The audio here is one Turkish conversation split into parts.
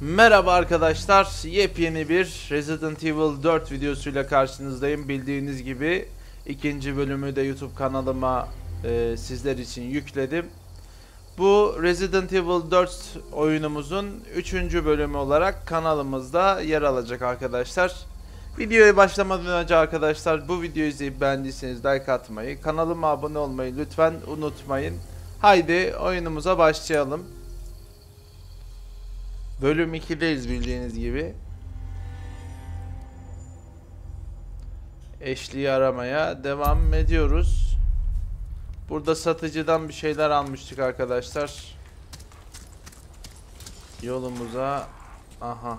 Merhaba arkadaşlar, yepyeni bir Resident Evil 4 videosuyla karşınızdayım. Bildiğiniz gibi ikinci bölümü de YouTube kanalıma sizler için yükledim. Bu Resident Evil 4 oyunumuzun 3. bölümü olarak kanalımızda yer alacak arkadaşlar. Videoya başlamadan önce arkadaşlar, bu videoyu izleyip beğendiyseniz like atmayı, kanalıma abone olmayı lütfen unutmayın. Haydi oyunumuza başlayalım. Bölüm 2'deyiz bildiğiniz gibi. Eşliği aramaya devam ediyoruz. Burada satıcıdan bir şeyler almıştık arkadaşlar. Yolumuza aha.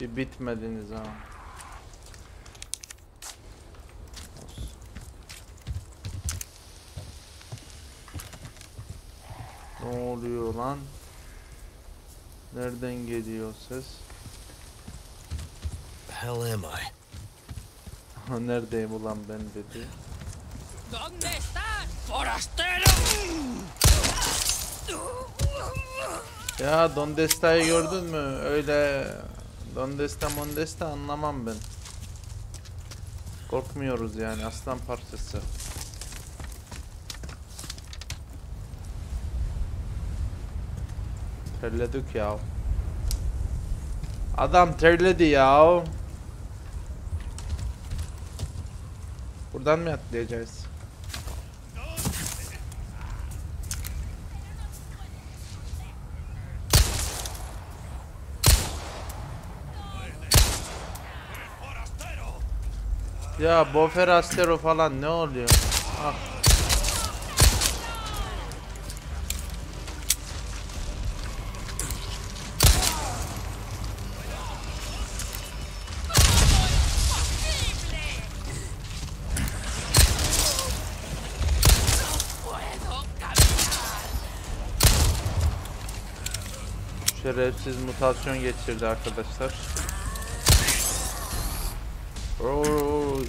Bir bitmediniz ha. Ne oluyor lan? Nereden geliyor ses? Hell am I? Neredeyim ulan ben dedi. Dónde está, forastero? Ya Dónde está'yı gördün mü? Öyle Dónde está, Dónde está anlamam ben. Korkmuyoruz yani, aslan parçası. Terledik ya. Adam terledi ya. Buradan mı atlayacağız? Ya Boferastero falan ne oluyor? Ah. Şerefsiz mutasyon geçirdi arkadaşlar. Oy.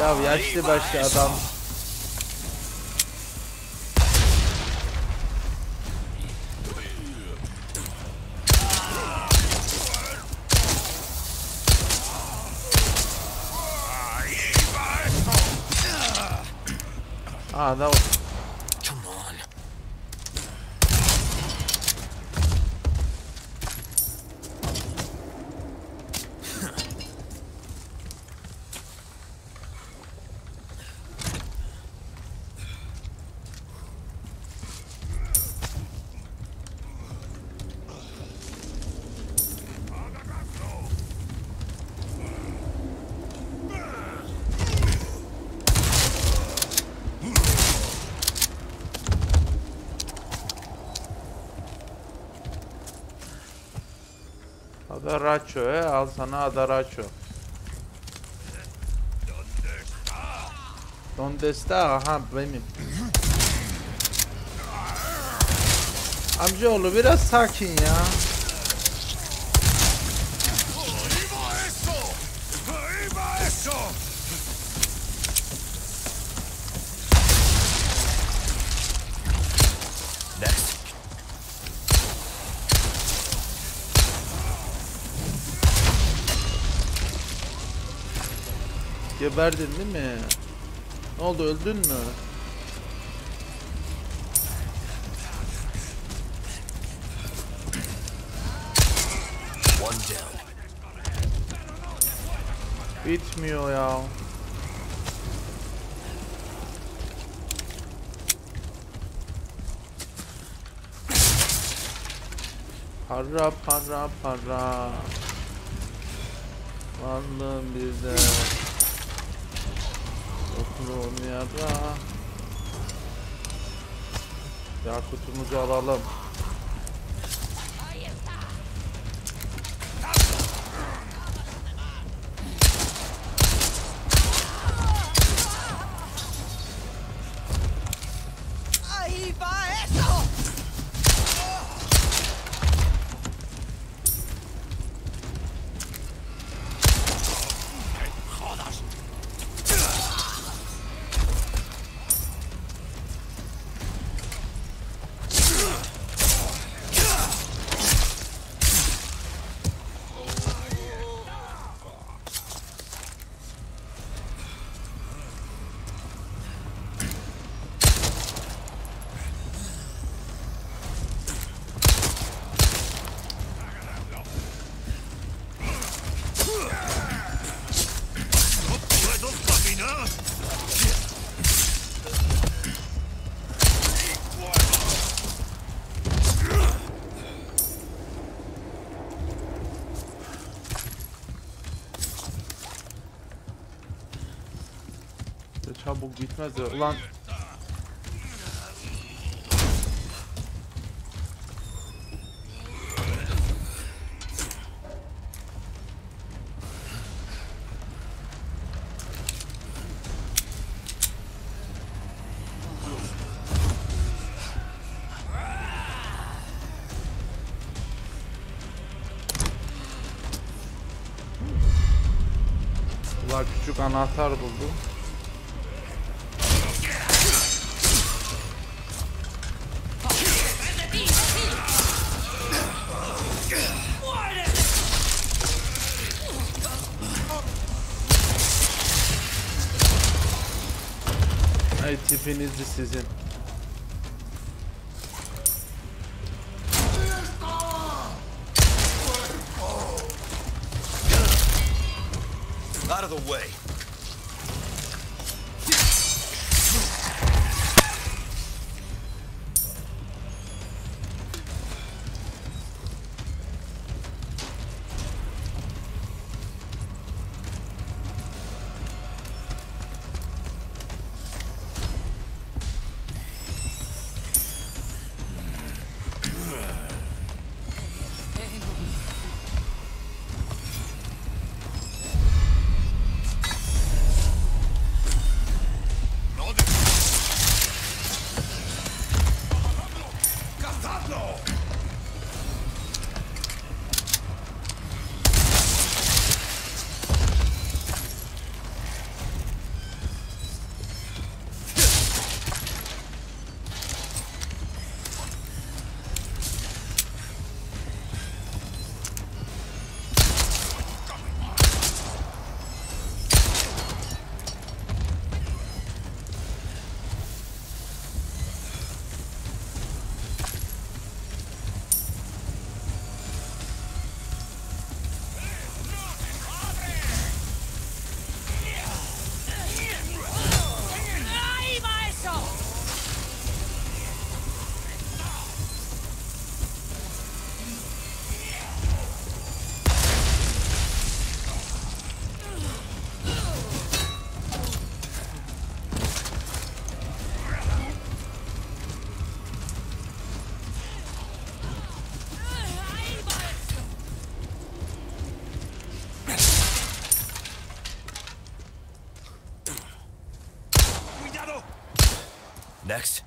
Ya yaşlı başlı adam. Ah, that was... Come on. Adaraço, al sana Adaraço. Dónde está? Aha benim. Amcaoğlu biraz sakin ya. Geberdin değil mi? Ne oldu, öldün mü? Bitmiyor ya. Para para para. Varlığım bizde. Yakutumuzu alalım. bu gitmez ya. Ulan. Küçük anahtar buldu. Ay tipiniz de sizin. Next.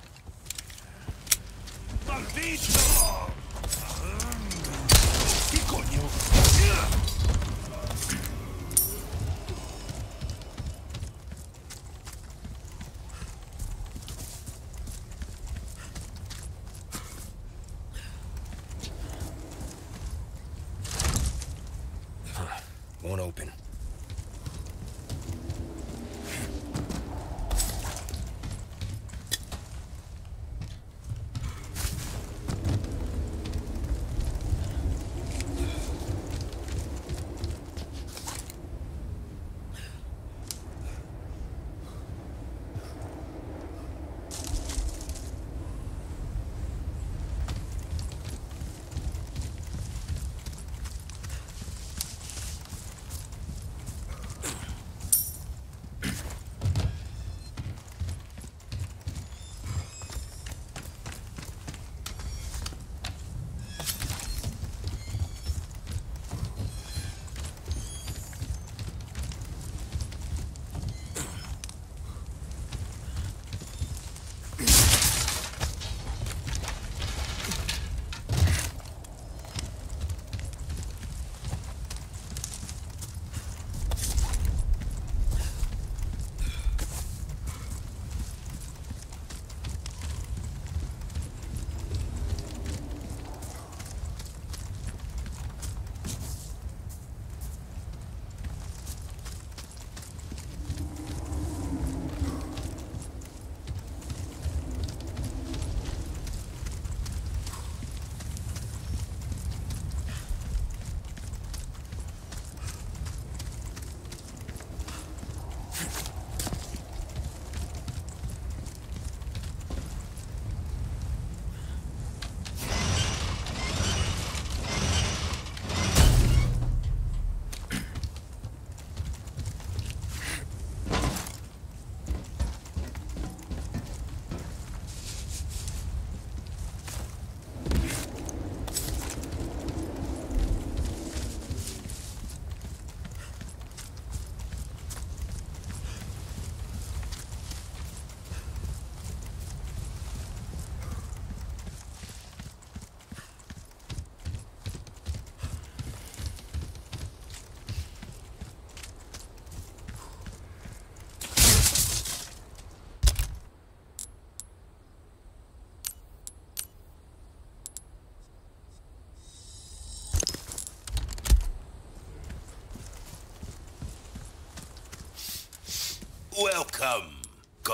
Won't open.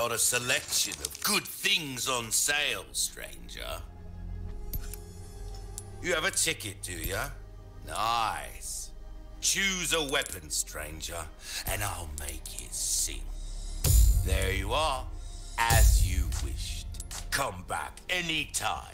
got a selection of good things on sale, stranger. You have a ticket, do you? Nice. Choose a weapon, stranger, and I'll make it sing. There you are, as you wished. Come back anytime.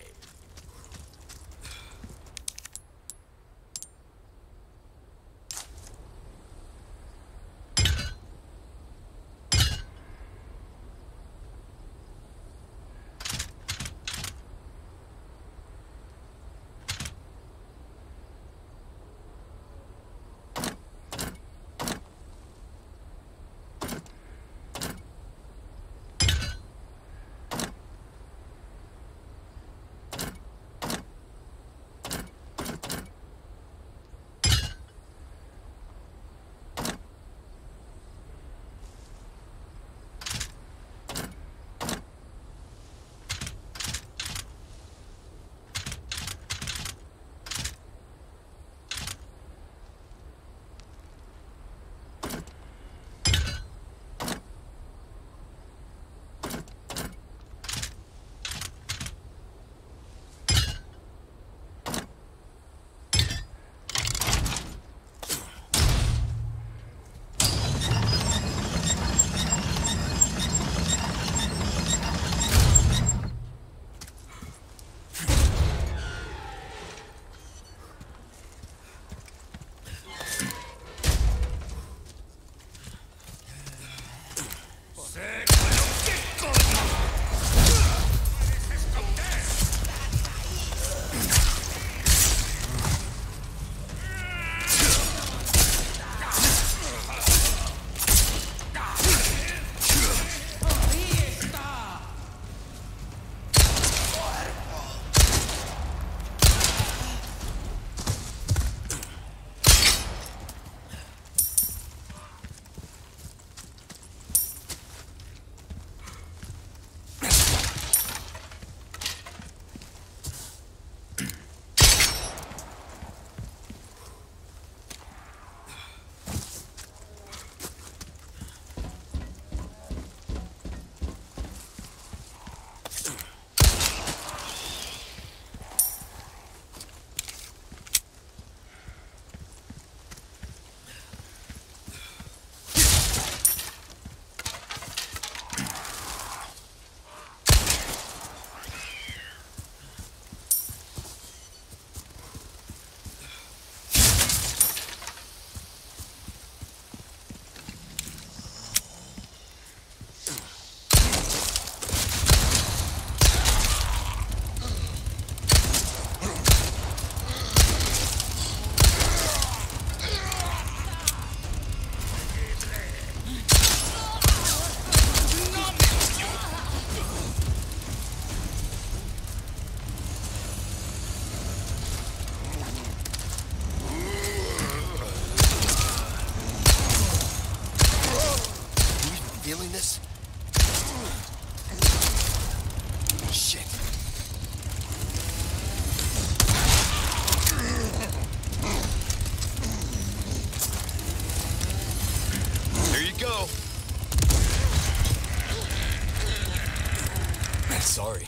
Sorry.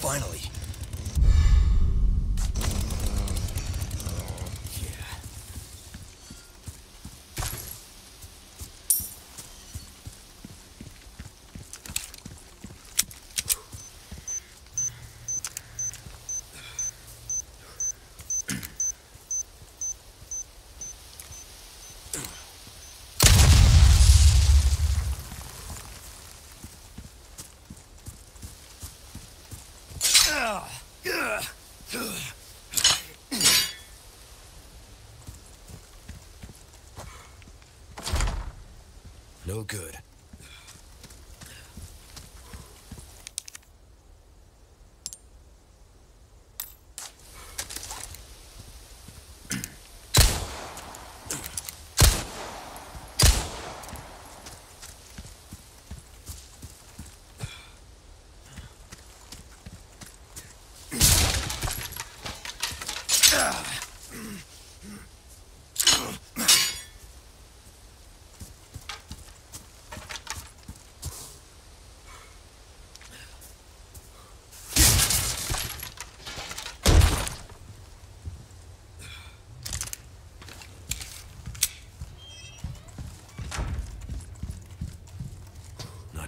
Finally.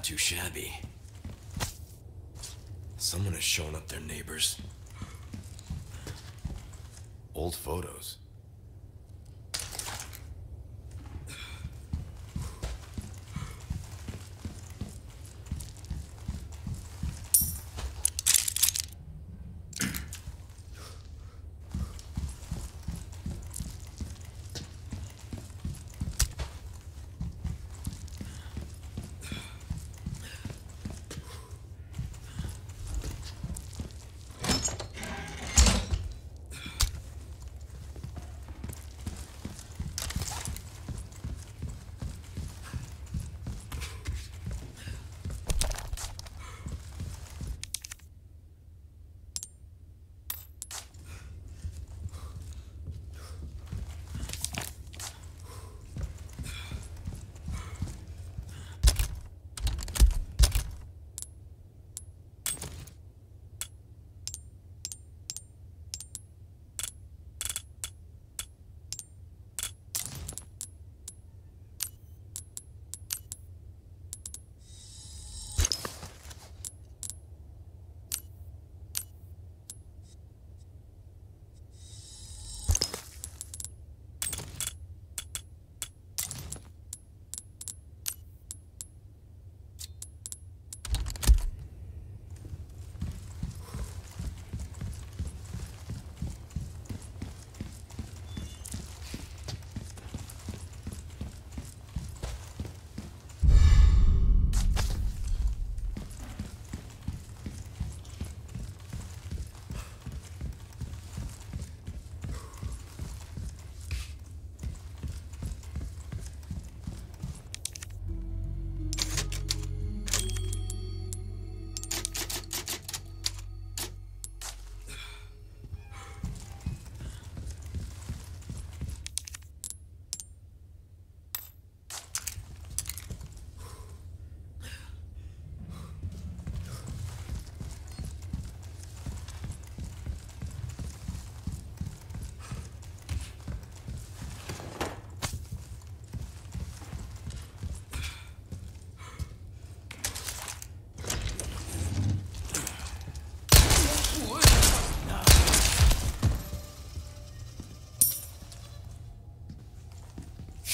Not too shabby. Someone has shown up their neighbors. Old photos.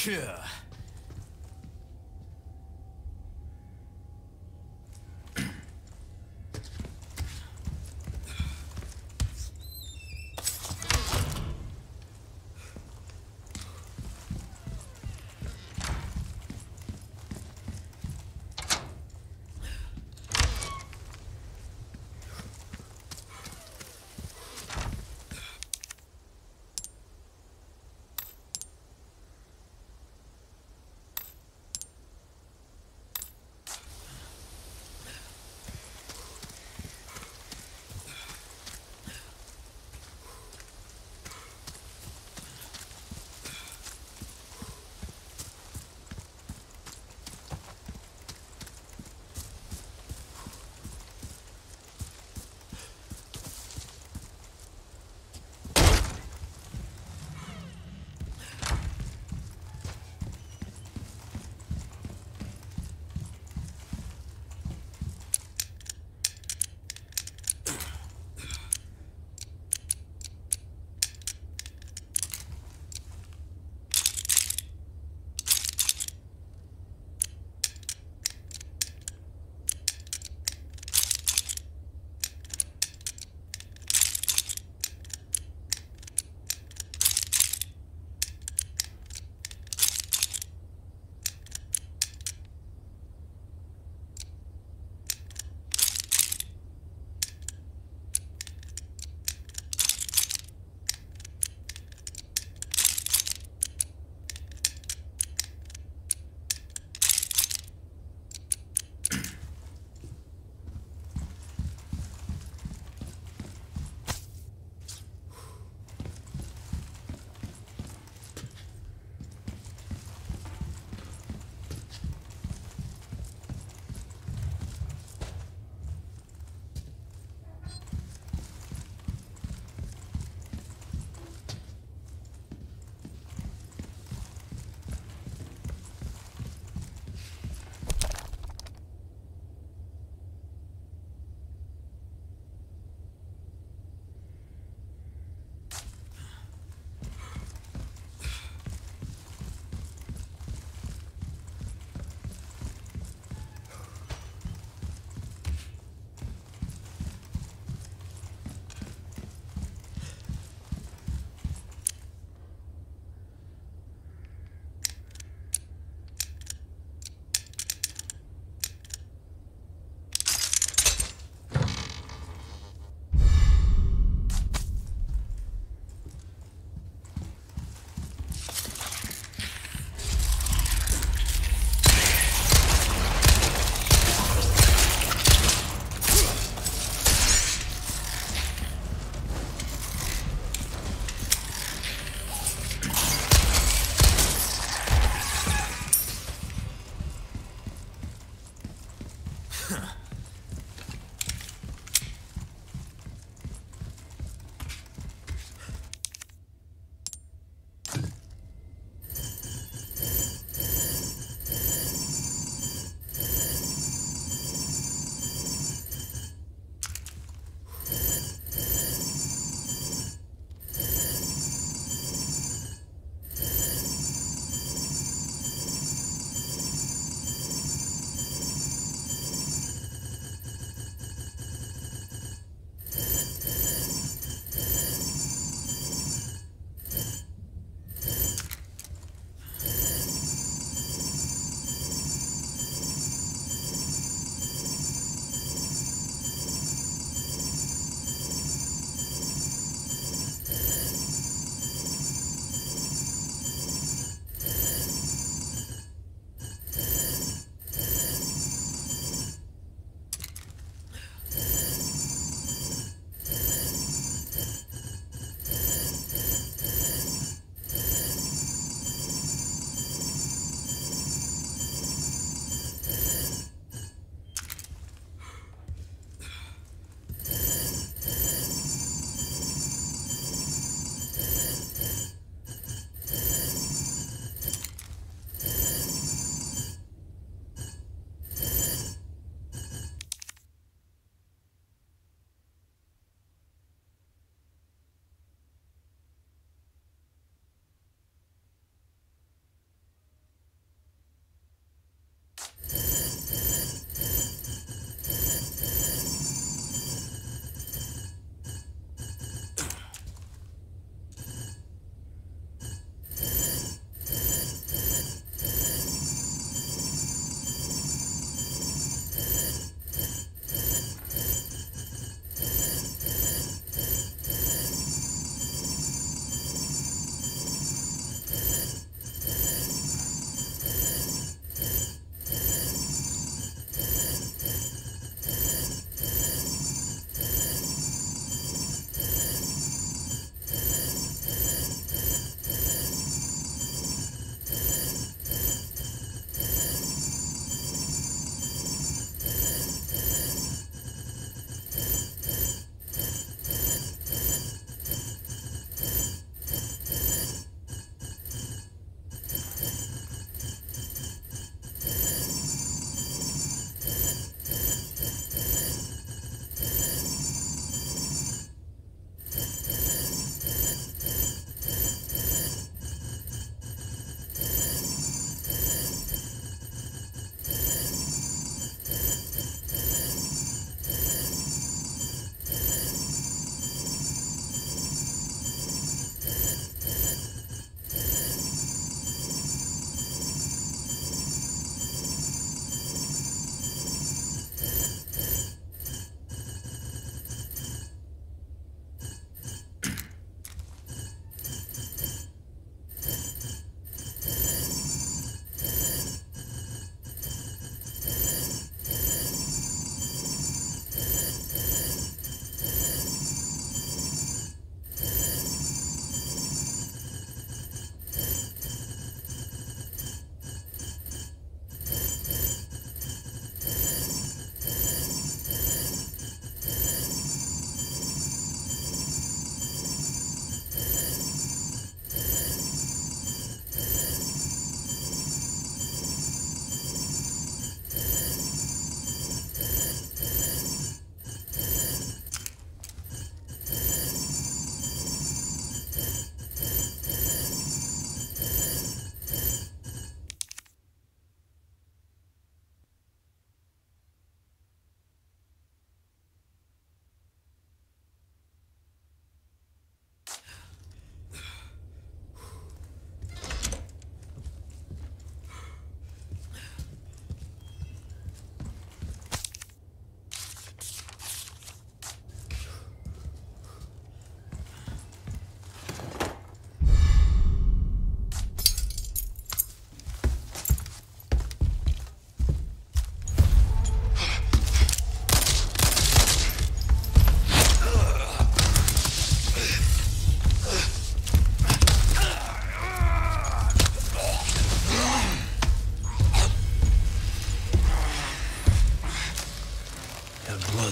Yeah.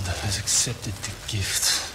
God has accepted the gift.